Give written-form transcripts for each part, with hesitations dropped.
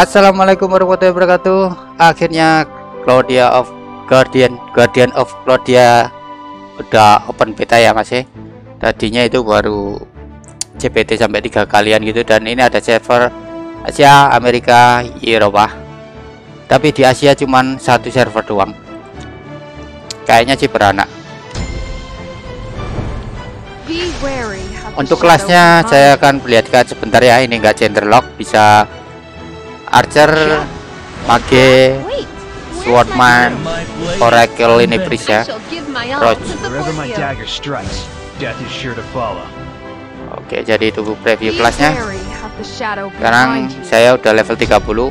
Assalamualaikum warahmatullahi wabarakatuh. Akhirnya Guardian of Claudia udah open beta ya Mas ya. Tadinya itu baru CPT sampai 3 kalian gitu, dan ini ada server Asia, Amerika, Eropa. Tapi di Asia cuman satu server doang. Kayaknya sih beranak. Untuk kelasnya saya akan perlihatkan sebentar ya. Ini enggak gender lock, bisa Archer, Mage, Swordman, Oracle ini Priest ya. Oke, jadi itu preview kelasnya. Sekarang saya udah level 30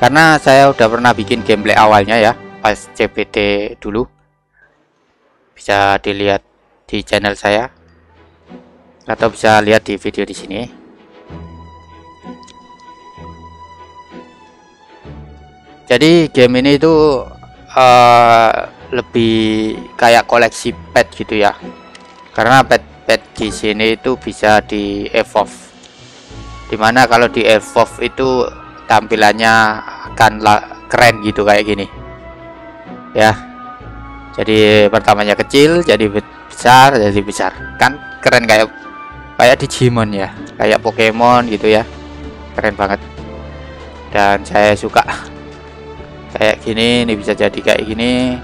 karena saya udah pernah bikin gameplay awalnya ya, pas CPT dulu. Bisa dilihat di channel saya atau bisa lihat di video di sini. Jadi game ini itu lebih kayak koleksi pet gitu ya, karena pet-pet di sini itu bisa di evolve, dimana kalau di evolve itu tampilannya akan keren gitu kayak gini ya. Jadi pertamanya kecil, jadi besar, jadi besar, kan keren kayak Digimon ya, kayak Pokemon gitu ya, keren banget. Dan saya suka kayak gini. Ini bisa jadi kayak gini,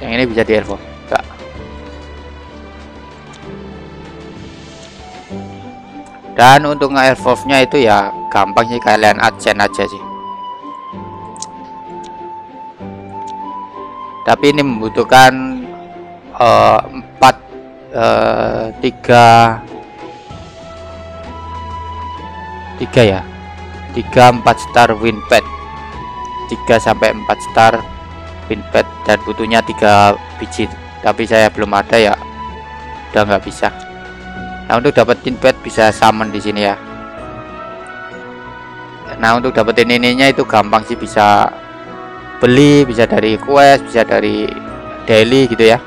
yang ini bisa di-evolve. Dan untuk nge-evolve nya itu ya gampang sih, kalian adjust aja sih. Tapi ini membutuhkan 3-4 star win pet, 3-4 star win pet, dan butuhnya 3 biji, tapi saya belum ada ya, udah nggak bisa. Nah untuk dapetin pet bisa summon di sini ya. Nah untuk dapetin ininya itu gampang sih, bisa beli, bisa dari quest, bisa dari daily gitu ya.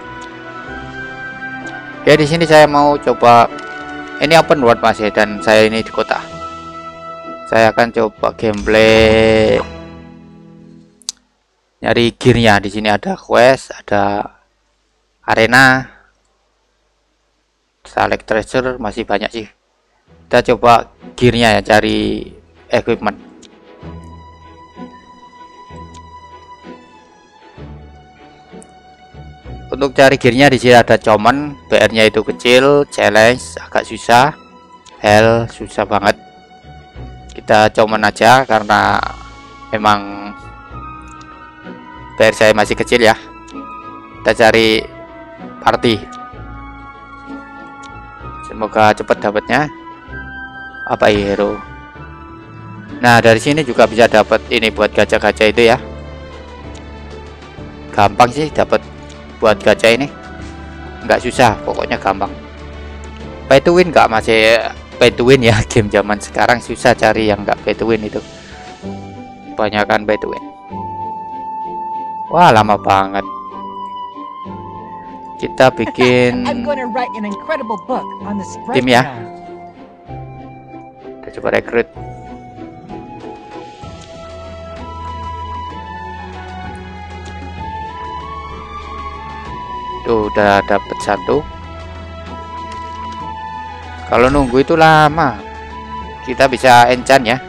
Ya di sini saya mau coba, ini open world Mas ya, dan saya ini di kota. Saya akan coba gameplay nyari gearnya. Di sini ada quest, ada arena, select treasure, masih banyak sih. Kita coba gearnya ya, cari equipment. Untuk cari gearnya di sini ada common, BR-nya itu kecil, challenge agak susah, hell susah banget. Kita common aja karena memang PR saya masih kecil ya. Kita cari party, semoga cepat dapatnya. Apa hero? Nah dari sini juga bisa dapat ini buat gacha-gacha itu ya, gampang sih dapat buat gacha ini, nggak susah, pokoknya gampang. Pay to win nggak masih pay to win ya, game zaman sekarang susah cari yang nggak pay to win, itu kebanyakan pay to win. Wah lama banget. Kita bikin tim ya, kita coba rekrut. Tuh udah dapet 1. Kalau nunggu itu lama, kita bisa enchant ya.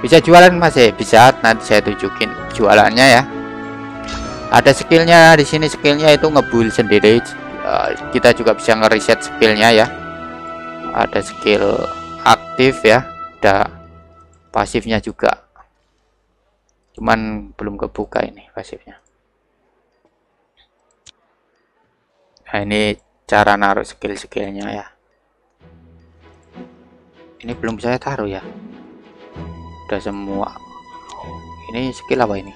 Bisa jualan Mas ya, bisa, nanti saya tunjukin jualannya ya. Ada skillnya di sini, skillnya itu ngebuild sendiri. Kita juga bisa ngereset skillnya ya. Ada skill aktif ya, ada pasifnya juga. Cuman belum kebuka ini pasifnya. Nah ini cara naruh skill-skillnya ya. Ini belum saya taruh ya, udah semua. Ini skill apa ini?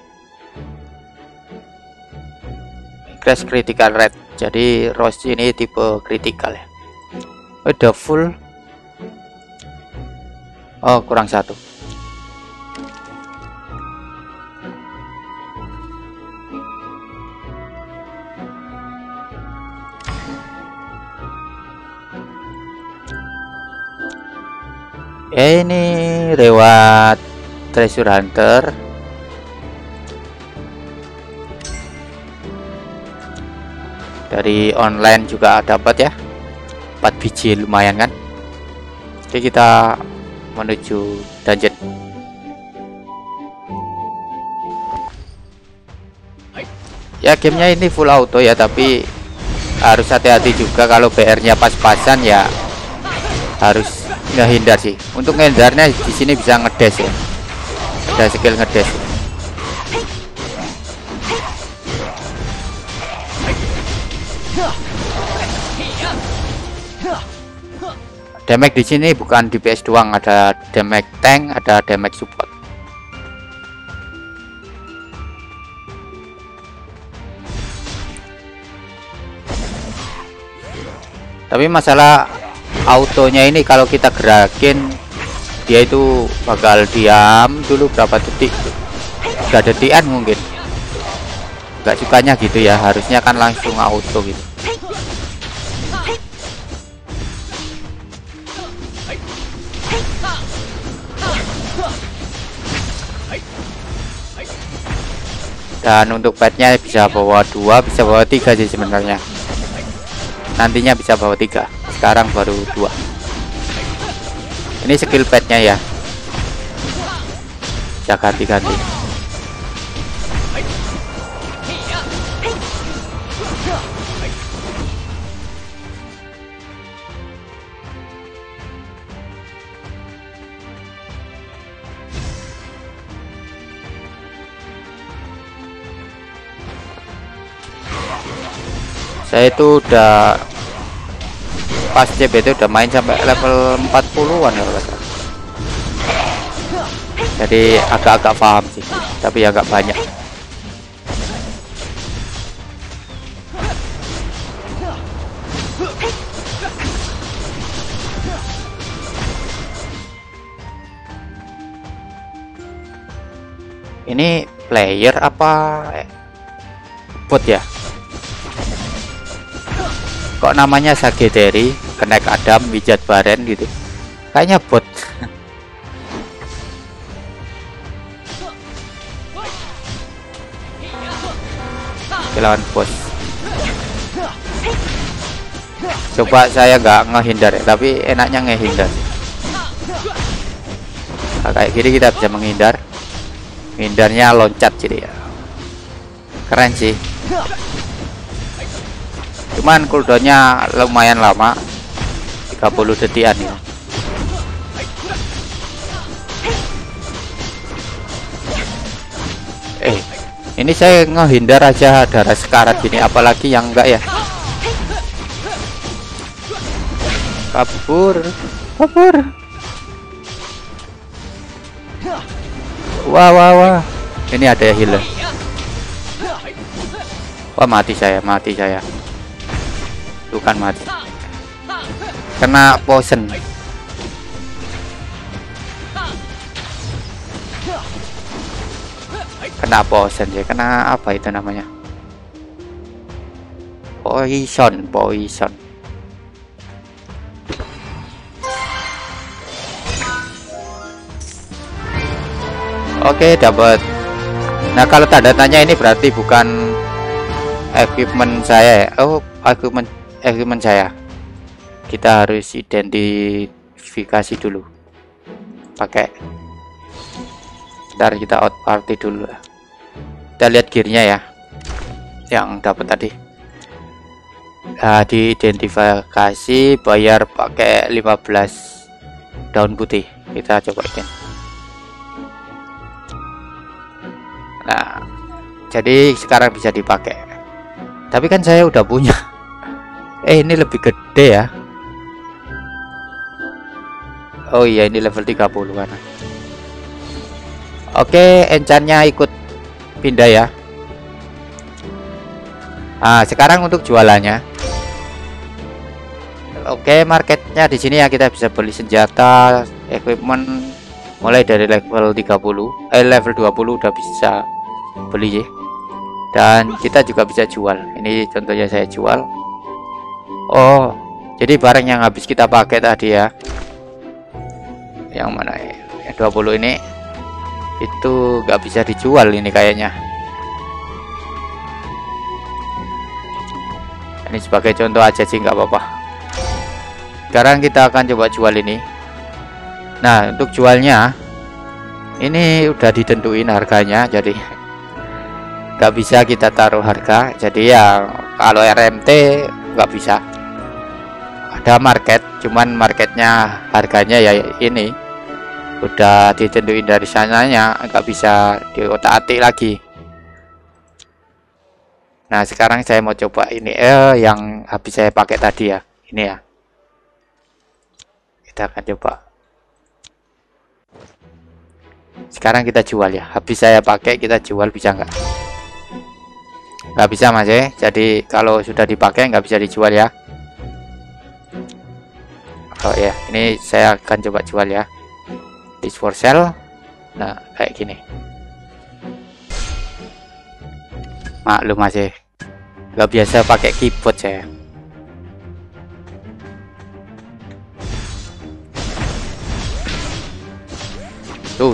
Crash critical rate, jadi Rose ini tipe critical ya. Udah full. Oh kurang 1. Ini lewat treasure hunter. Dari online juga dapat ya, 4 biji lumayan kan. Oke, kita menuju dungeon. Ya, gamenya ini full auto ya, tapi harus hati-hati juga kalau BR-nya pas-pasan ya, harus ngehindar sih. Untuk ngehindarnya di sini bisa ngedash ya, ada skill ngedash. Damage di sini bukan DPS doang, ada damage tank, ada damage support. Tapi masalah autonya ini kalau kita gerakin dia itu bakal diam dulu berapa detik, 3 detikan mungkin. Gak sukanya gitu ya, harusnya kan langsung auto gitu. Dan untuk petnya bisa bawa 2, bisa bawa 3 sih sebenarnya. Nantinya bisa bawa 3, sekarang baru 2. Ini skill petnya ya, bisa ganti-ganti. Saya itu udah pas CBT udah main sampai level 40-an ya, jadi agak-agak paham sih, tapi agak banyak. Ini player apa bot ya? Kok namanya Sageteri, Kenek Adam, Wijat Baren gitu. Kayaknya bot. Lawan bos. Coba saya nggak ngehindar ya, tapi enaknya ngehindar. Nah, kayak gini kita bisa menghindar. Hindarnya loncat jadi ya. Keren sih. Cuman cooldownnya lumayan lama, 30 detikan ya. Ini saya ngehindar aja darah sekarat gini, apalagi yang enggak ya. Kabur, kabur. Wah, wah, wah. Ini ada ya healer. Wah, mati saya, mati saya. Bukan mati, kena poison. Kena poison ya, kena apa itu namanya? Poison, poison. Oke, dapat. Nah, kalau tanda tanya ini berarti bukan equipment saya ya. Oh, equipment saya, kita harus identifikasi dulu pakai. Ntar kita out party dulu, kita lihat gearnya ya yang dapat tadi. Nah, diidentifikasi, bayar pakai 15 daun putih. Kita coba again. Nah, jadi sekarang bisa dipakai, tapi kan saya udah punya. Ini lebih gede ya. Oh iya, ini level 30 kan. Oke, enchantnya ikut pindah ya. Nah, sekarang untuk jualannya. Oke, marketnya di sini ya, kita bisa beli senjata, equipment mulai dari level 30. Level 20 udah bisa beli ya. Dan kita juga bisa jual. Ini contohnya saya jual. Oh, jadi barang yang habis kita pakai tadi ya, yang mana ya? Yang 20 ini itu nggak bisa dijual ini kayaknya. Ini sebagai contoh aja sih, nggak apa-apa. Sekarang kita akan coba jual ini. Nah, untuk jualnya ini udah ditentuin harganya, jadi nggak bisa kita taruh harga. Jadi ya kalau RMT nggak bisa, ada market, cuman marketnya harganya ya ini udah ditentuin dari sananya, nggak bisa diotak-atik lagi. Nah, sekarang saya mau coba ini yang habis saya pakai tadi ya. Ini ya. Kita akan coba. Sekarang kita jual ya. Habis saya pakai kita jual, bisa nggak? Nggak bisa Mas ya. Jadi kalau sudah dipakai nggak bisa dijual ya. Oh ya, ini saya akan coba jual ya. This for sale. Nah, kayak gini. Maklum Mas ya. Gak biasa pakai keyboard saya. Tuh.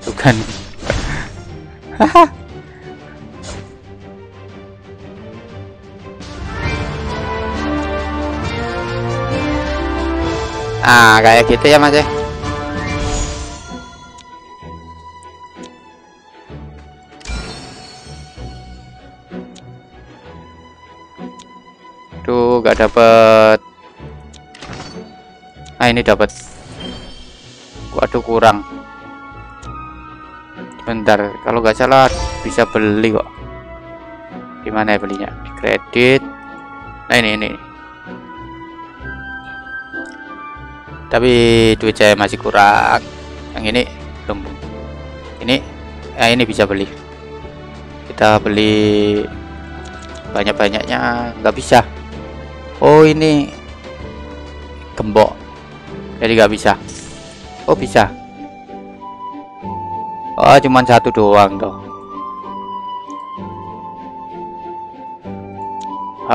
Tuh kan. Nah, kayak gitu ya Mas ya. Tuh gak dapet. Nah, ini dapet. Waduh, kurang. Bentar, kalau nggak salah bisa beli kok. Gimana ya belinya? Di kredit. Nah, ini. Tapi duit saya masih kurang. Yang ini belum. Ini ini bisa beli. Kita beli banyak-banyaknya, nggak bisa. Oh, ini gembok. Jadi nggak bisa. Oh, bisa. Oh, cuman satu doang toh.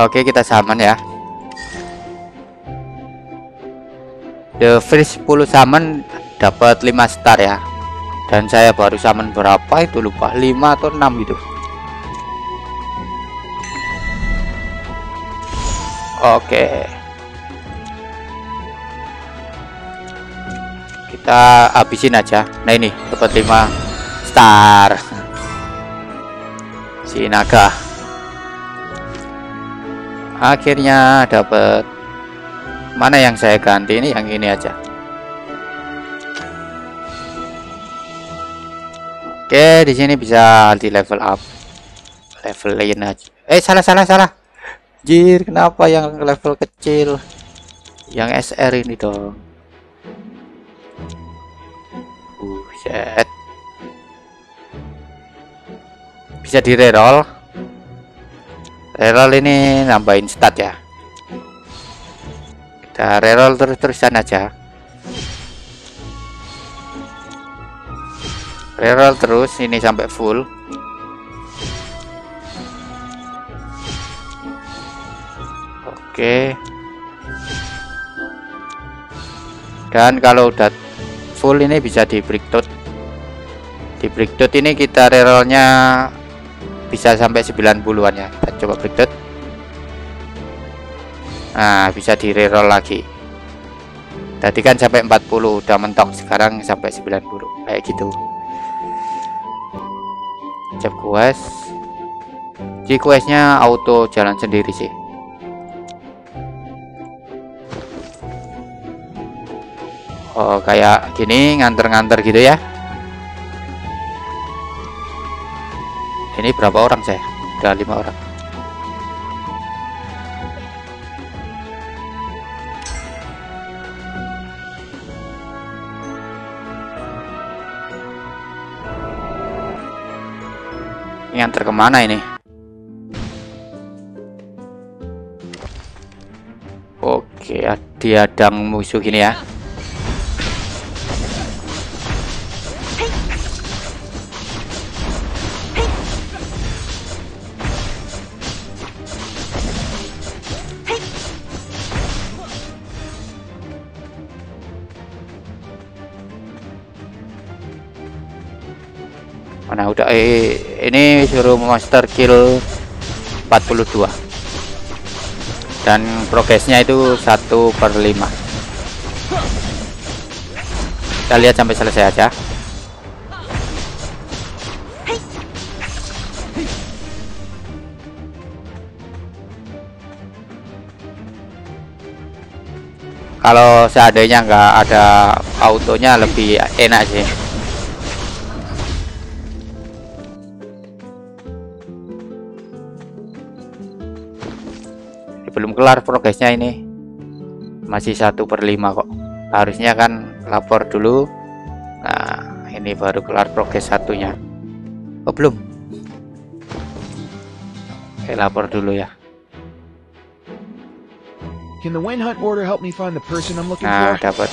Oke, kita saman ya. The first 10 summon dapat 5 star ya. Dan saya baru summon berapa itu lupa, 5 atau 6 gitu. Oke. Kita habisin aja. Nah, ini dapat 5 star. Si naga. Akhirnya dapat. Mana yang saya ganti ini? Yang ini aja. Oke, di sini bisa di level up. Levelin aja. Salah. Jir, kenapa yang level kecil? Yang SR ini dong. Buset. Bisa di reroll. Reroll ini nambahin stat ya. Kita reroll terus-terusan aja. Reroll terus ini sampai full. Oke. Dan kalau udah full ini bisa di breakdown. Di breakdown ini kita rerollnya bisa sampai 90-an ya. Kita coba breakdown. Nah, bisa di reroll lagi. Tadi kan sampai 40 udah mentok, sekarang sampai 90 kayak gitu. Cek quest. Di questnya auto jalan sendiri sih. Oh, kayak gini nganter-nganter gitu ya. Ini berapa orang saya? Udah 5 orang. Nganter kemana ini? Oke, diadang musuh gini ya. Mana udah ini suruh monster kill 42 dan progresnya itu 1/5. Kita lihat sampai selesai aja. Kalau seandainya nggak ada autonya lebih enak sih. Belum kelar progresnya, ini masih 1/5 kok. Harusnya kan lapor dulu. Nah, ini baru kelar progres satunya. Oh, belum. Oke, lapor dulu ya. Nah, dapat.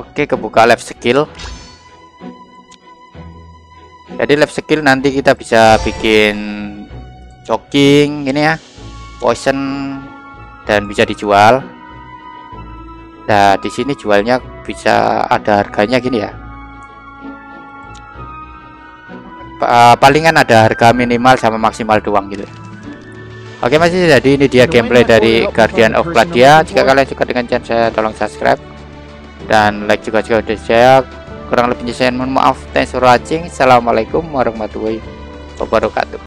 Oke, kebuka lab skill. Jadi lab skill nanti kita bisa bikin choking ini ya, poison, dan bisa dijual. Nah, di sini jualnya bisa ada harganya gini ya. Palingan ada harga minimal sama maksimal doang gitu. Oke, masih jadi ini dia gameplay dari Guardians of Claudia. Jika kalian suka dengan channel saya, tolong subscribe dan like juga jika udah saya. Kurang lebihnya saya mohon maaf. Thanks for watching. Assalamualaikum warahmatullahi wabarakatuh.